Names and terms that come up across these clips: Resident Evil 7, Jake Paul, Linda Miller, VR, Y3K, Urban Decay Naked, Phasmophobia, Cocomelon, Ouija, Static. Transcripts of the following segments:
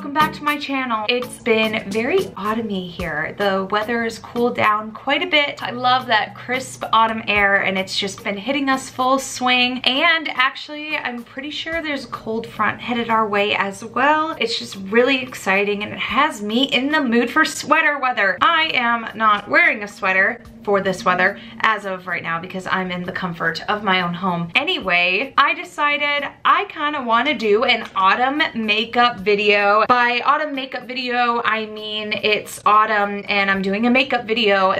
welcome back to my channel. It's been very autumny here. The weather has cooled down quite a bit. I love that crisp autumn air and it's just been hitting us full swing. And actually, I'm pretty sure there's a cold front headed our way as well. It's just really exciting and it has me in the mood for sweater weather. I am not wearing a sweater for this weather as of right now because I'm in the comfort of my own home. Anyway, I decided I kind of want to do an autumn makeup video. By autumn makeup video, I mean it's autumn and I'm doing a makeup video.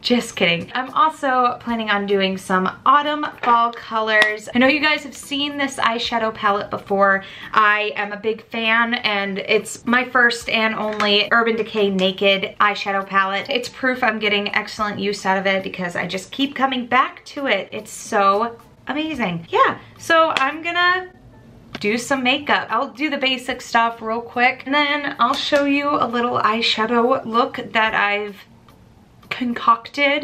Just kidding. I'm also planning on doing some autumn fall colors. I know you guys have seen this eyeshadow palette before. I am a big fan and it's my first and only Urban Decay Naked eyeshadow palette. It's proof I'm getting excellent use out of it because I just keep coming back to it. It's so amazing. Yeah, so I'm gonna do some makeup. I'll do the basic stuff real quick and then I'll show you a little eyeshadow look that I've concocted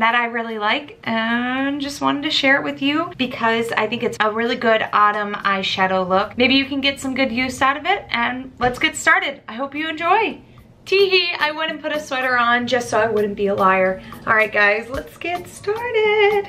that I really like and just wanted to share it with you because I think it's a really good autumn eyeshadow look. Maybe you can get some good use out of it and let's get started. I hope you enjoy. Teehee, I wouldn't put a sweater on just so I wouldn't be a liar. All right guys, let's get started.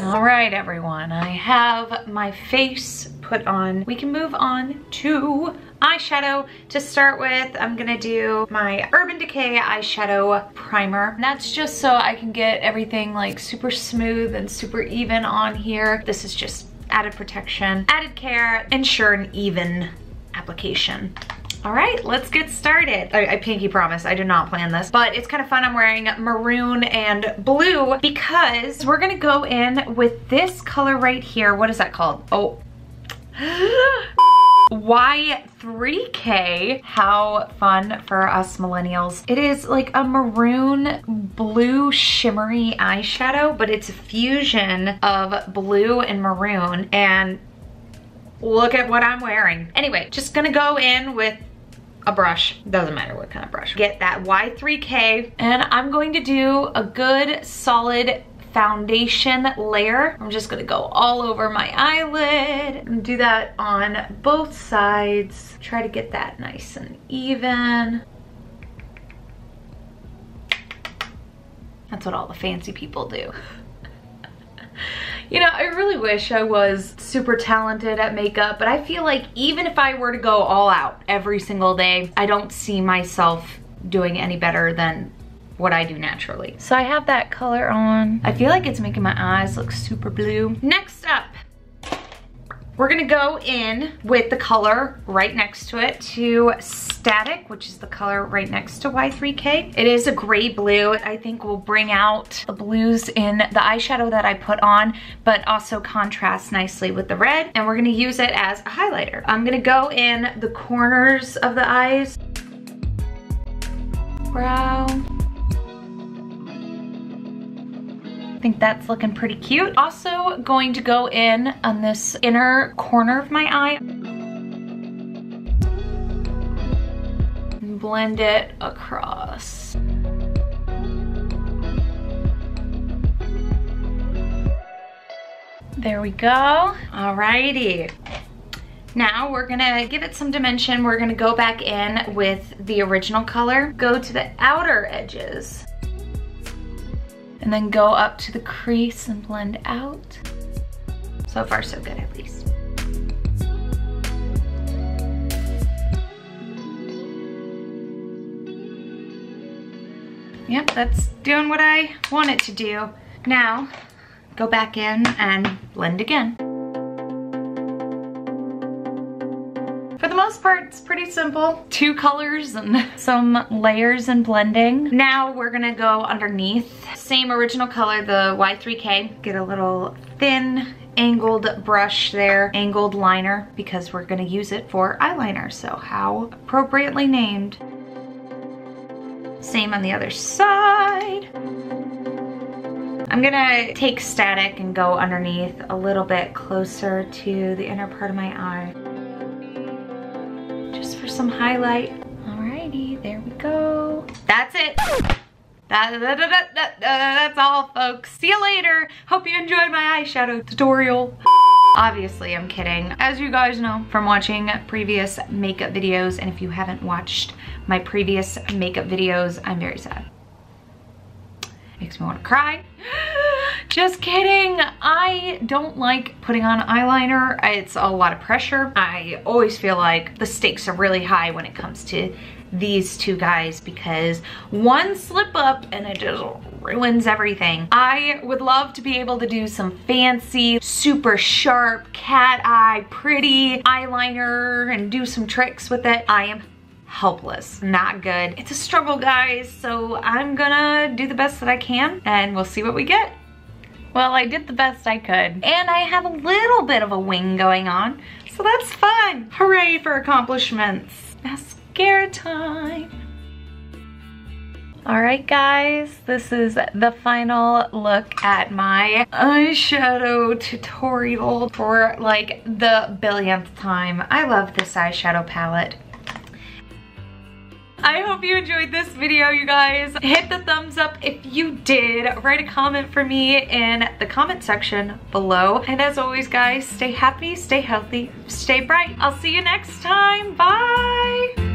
Alright everyone, I have my face put on. We can move on to eyeshadow. To start with, I'm gonna do my Urban Decay eyeshadow primer. And that's just so I can get everything like super smooth and super even on here. This is just added protection, added care, ensure an even application. All right, let's get started. I pinky promise, I did not plan this, but it's kind of fun. I'm wearing maroon and blue because we're gonna go in with this color right here. What is that called? Oh, Y3K. How fun for us millennials. It is like a maroon blue shimmery eyeshadow, but it's a fusion of blue and maroon, and look at what I'm wearing. Anyway, just gonna go in with a brush, doesn't matter what kind of brush. Get that Y3K and I'm going to do a good solid foundation layer. I'm just gonna go all over my eyelid and do that on both sides. Try to get that nice and even. That's what all the fancy people do. You know, I really wish I was super talented at makeup, but I feel like even if I were to go all out every single day, I don't see myself doing any better than what I do naturally. So I have that color on. I feel like it's making my eyes look super blue. Next up, We're gonna go in with the color right next to it, to Static, which is the color right next to Y3K. It is a gray blue. I think will bring out the blues in the eyeshadow that I put on, but also contrasts nicely with the red. And we're gonna use it as a highlighter. I'm gonna go in the corners of the eyes, brow. I think that's looking pretty cute. Also going to go in on this inner corner of my eye. And blend it across. There we go. Alrighty. Now we're gonna give it some dimension. We're gonna go back in with the original color. Go to the outer edges. And then go up to the crease and blend out. So far, so good, at least. Yep, that's doing what I want it to do. Now, go back in and blend again. For the most part, it's pretty simple. Two colors and some layers and blending. Now we're gonna go underneath. Same original color, the Y3K. Get a little thin angled brush there, angled liner, because we're gonna use it for eyeliner, so how appropriately named. Same on the other side. I'm gonna take Static and go underneath a little bit closer to the inner part of my eye. Some highlight. Alrighty, there we go. That's it. That's all, folks. See you later. Hope you enjoyed my eyeshadow tutorial. Obviously, I'm kidding. As you guys know from watching previous makeup videos, and if you haven't watched my previous makeup videos, I'm very sad. Makes me want to cry. Just kidding. I don't like putting on eyeliner. It's a lot of pressure. I always feel like the stakes are really high when it comes to these two guys, because one slip up and it just ruins everything. I would love to be able to do some fancy, super sharp, cat eye, pretty eyeliner and do some tricks with it. I am helpless. Not good. It's a struggle, guys, so I'm gonna do the best that I can and we'll see what we get. Well, I did the best I could. And I have a little bit of a wing going on, so that's fun. Hooray for accomplishments. Mascara time. All right, guys, this is the final look at my eyeshadow tutorial for like the billionth time. I love this eyeshadow palette. I hope you enjoyed this video, you guys. Hit the thumbs up if you did. Write a comment for me in the comment section below. And as always, guys, stay happy, stay healthy, stay bright. I'll see you next time. Bye.